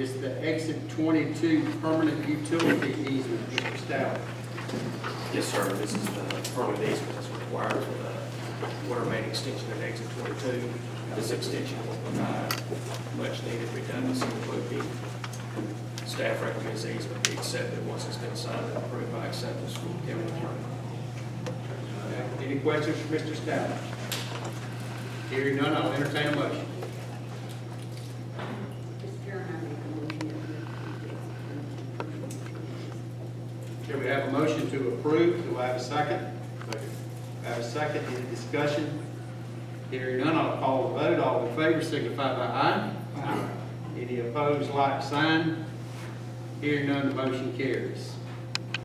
is the exit 22 permanent utility easement, Mr. Stout. Yes, sir. This is the permanent easement that's required for the water main extension at exit 22. This extension will provide much needed redundancy with the staff recommends the easement be accepted once it's been signed and approved by acceptance from the county attorney. Any questions for Mr. Stout? Hearing none, I'll entertain a motion. Can we have a motion to approve? Do I have a second? Second. I have a second. Any discussion? Hearing none, I'll call the vote. All in favor signify by aye. Aye. Any opposed, like sign. Hearing none, the motion carries.